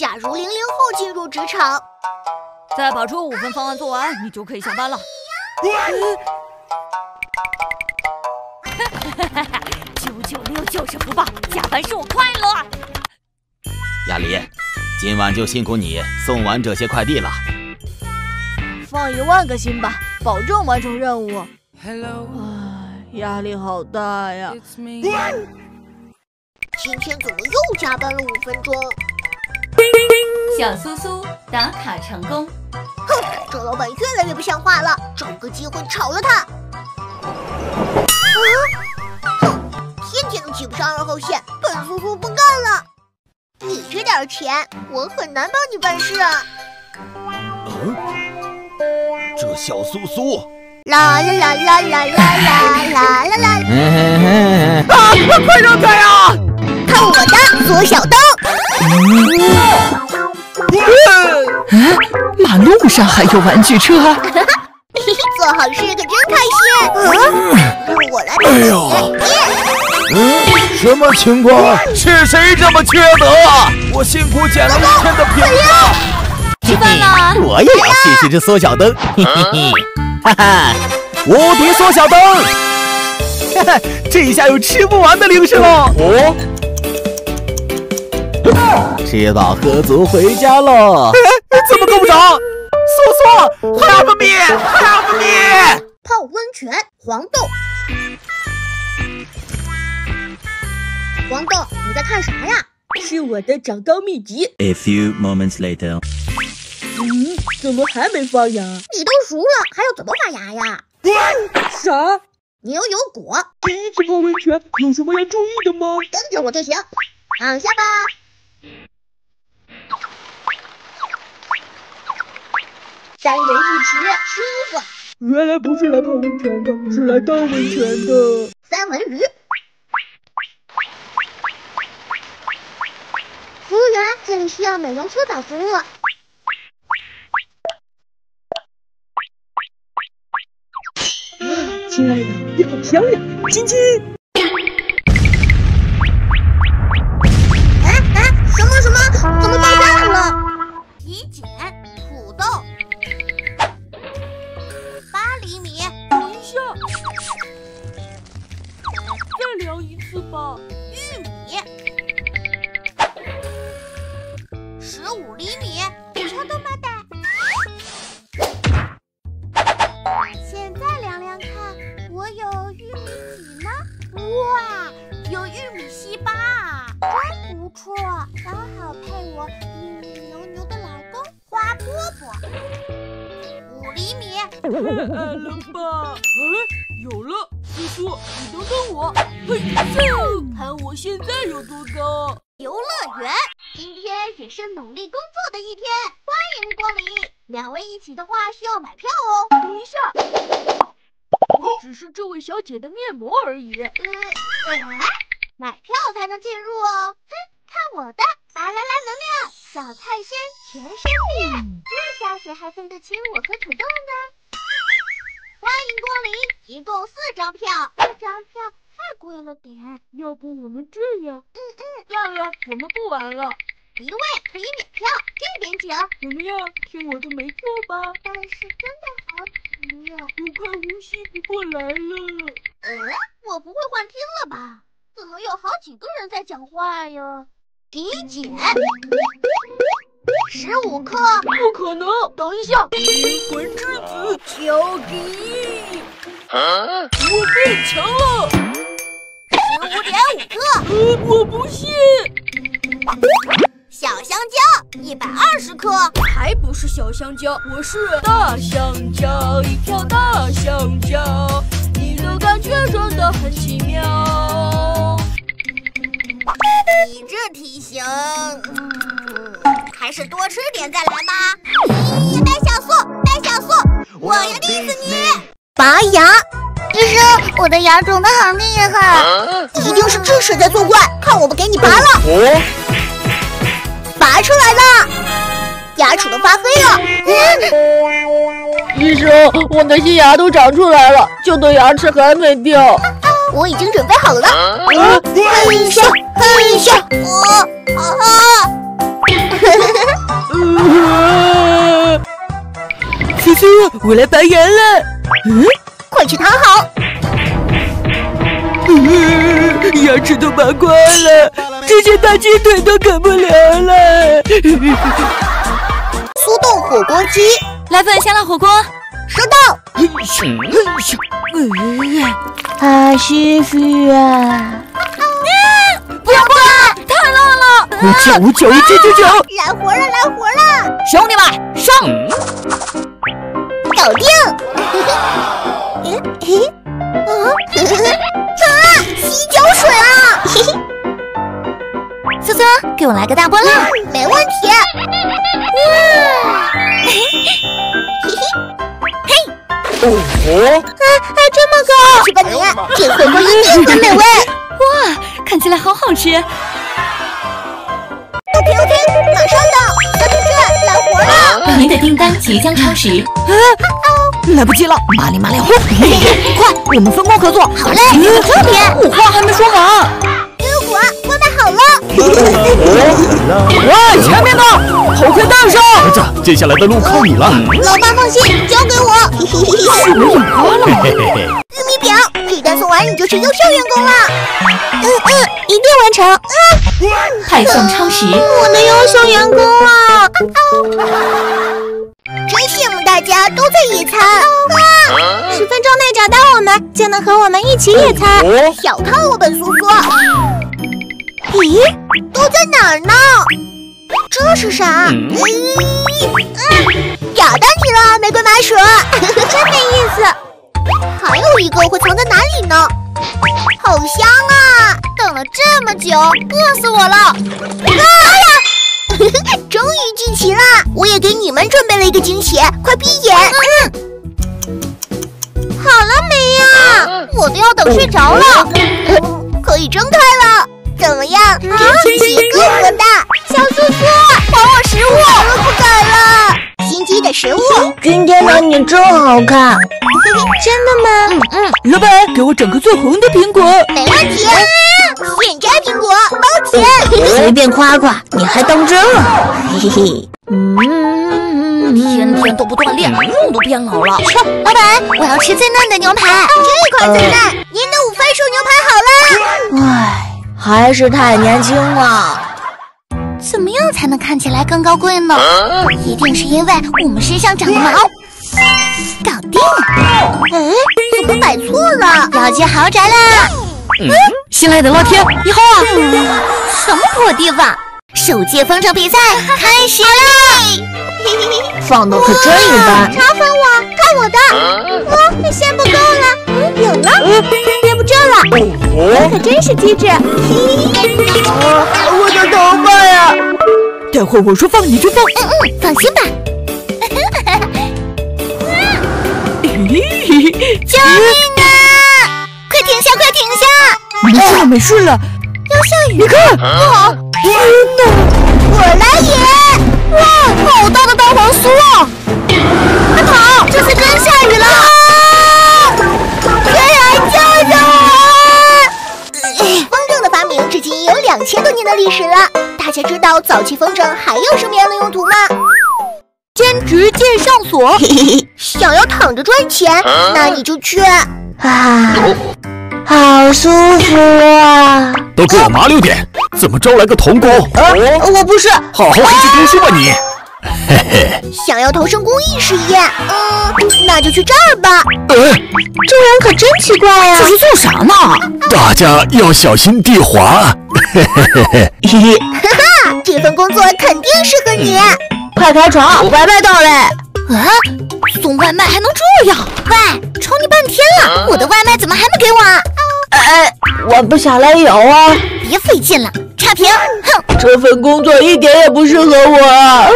假如00后进入职场，再把这5份方案做完，你就可以下班了。996就是福报，加班使我快乐。亚黎，今晚就辛苦你送完这些快递了。放10000个心吧，保证完成任务。压力好大呀！今天怎么又加班了5分钟？小苏苏打卡成功。哼，这老板越来越不像话了，找个机会炒了他。哼，天天都挤不上2号线，本苏苏不干了。你这点钱，我很难帮你办事啊。这小苏苏。啦啦啦啦啦啦啦啦啦！啊！快让开啊！看我的缩小灯！马路上还有玩具车！做好事可真开心！我来！哎呦！什么情况？是谁这么缺德？我辛苦捡了1天的瓶子！吃饭啦！我也要试试这缩小灯！嘿嘿嘿！哈哈，无敌缩小灯！哈哈，这一下有吃不完的零食喽！哦，吃饱喝足回家喽！怎么够不着？苏苏 ，help me，help me！ 泡温泉，黄豆，你在看啥呀？是我的长高秘籍。A few moments later。怎么还没发芽？你都熟了，还要怎么发芽呀？啥？牛油果。第一次泡温泉有什么要注意的吗？跟着我就行，躺下吧。3人一池，舒服。原来不是来泡温泉的，是来当温泉的。3文鱼。服务员，这里需要美容修澡服务。亲爱的，你好漂亮，亲亲。哎，什么？怎么爆炸了？体检，土豆，8厘米。等一下，再量1次吧。玉米，15厘米。超多麻袋。现在量看。我有玉米几呢？哇，有玉米7、8啊，真不错，刚好配我玉米牛的老公花饽饽。5厘米，太暗了吧？哎，有了，苏苏，你等等我，嘿，看我现在有多高！游乐园，今天也是努力工作的一天，欢迎光临。2位一起的话需要买票哦。等一下。只是这位小姐的面膜而已。买票才能进入哦。看我的拔啦啦能量小菜心全身变，这下谁还分得清我和土豆呢？欢迎光临，一共4张票。4张票太贵了点，要不我们这样？算了，我们不玩了。1位可以免票，这边请。怎么样？听我的没错吧？但是真的好急呀，我快呼吸不过来了。我不会幻听了吧？怎么有好几个人在讲话呀？体检，15克。不可能！等一下，灵魂之子乔迪，我变强了，15.5克。我不信。小香蕉120克，还不是小香蕉，我是大香蕉，一条大香蕉，你的感觉真的很奇妙。你这体型，还是多吃点再来吧。咦，白小素，我要定死你！拔牙，医生，我的牙肿得好厉害，一定是智齿在作怪，看我不给你拔了！拔出来了，牙齿都发黑了。医生，我的新牙都长出来了，旧的牙齿还没掉。我已经准备好了。嘿咻嘿咻，我。叔，我来拔牙了。嗯，快去躺好。牙齿都拔光了，这些大鸡腿都啃不了了。酥豆火锅鸡，来份香辣火锅。收到。啊，师傅啊！不要过来，太辣了！五九，来活了，来活了！兄弟们，上！搞定！吸脚水啊！苏苏，给我来个大波浪！没问题。嘿！哦吼！啊，这么高！去吧你，这火锅一定很美味。哇，看起来好好吃！OK， 马上到！小姐姐，来活了！您的订单即将超时。来不及了，麻利！快，我们分工合作。好嘞，快点！我话还没说完。给我，外卖好了。喂，前面的，好快到上！儿子，接下来的路靠你了。老爸放心，交给我。是我眼花了。玉米表，这单送完你就是优秀员工了。一定完成。派送超时，我的优秀员工啊！真羡慕大家都在野餐啊！10分钟内找到我们，就能和我们一起野餐。小看我本苏苏！咦，都在哪儿呢？这是啥？咬到你了，玫瑰麻薯！真没意思。还有一个会藏在哪里呢？好香啊！等了这么久，饿死我了！终于聚齐了，我也给你们准备了一个惊喜，快闭眼！好了没呀？我都要等睡着了。可以睁开了，怎么样？这惊喜够多大？小苏苏，还我食物！我不敢了，新鸡的食物。今天的你真好看。真的吗？老板，给我整个最红的苹果。没问题。现摘苹果，包甜。随便夸夸，你还当真了？天天都不锻炼，肉都变老了。老板，我要吃最嫩的牛排。这块最嫩，您的5番熟牛排好了。唉，还是太年轻了。怎么样才能看起来更高贵呢？一定是因为我们身上长了毛。搞定！怎么摆错了？要去豪宅啦！新来的老铁，你好啊！什么破地方？首届风筝比赛开始啦！放的可真一般。嘲讽我，看我的！哇，线不够了，有了，憋不住了！我可真是机智！我的头发呀！待会我说放你就放。放心吧。救命啊！快停下，快停下！没事了，要下雨。你看，好，天哪！我来也！哇，好大的大黄酥啊！快跑，这次真下雨了！谁来救救我？风筝的发明至今已有2000多年的历史了。大家知道早期风筝还有什么样的用途吗？兼职介绍所，想要躺着赚钱，那你就去好舒服啊！都给我麻溜点，怎么招来个童工？我不是，好好回去读书吧你。想要投身公益事业，那就去这儿吧。这人可真奇怪呀！这是做啥呢？大家要小心地滑。这份工作肯定适合你。快开床，外卖到嘞！送外卖还能这样？喂，吵你半天了，我的外卖怎么还没给我啊？我不想来有啊！别费劲了，差评！哼，这份工作一点也不适合我啊！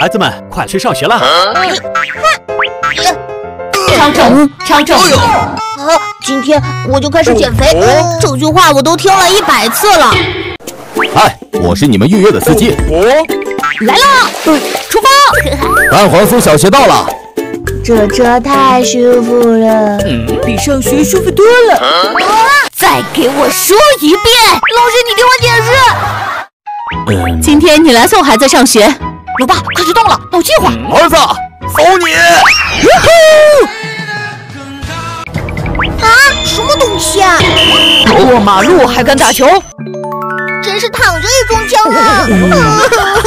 孩子们，快去上学了！超重！今天我就开始减肥，这句话我都听了100次了。嗨，我是你们预约的司机。来了，出发！安黄酥小学到了，这车太舒服了，比上学舒服多了。再给我说一遍，老师，你给我解释。今天你来送孩子上学，老爸，快去动了，让我接会儿。儿子，走你！啊，什么东西啊？过马路还敢打球？真是躺着也中枪啊！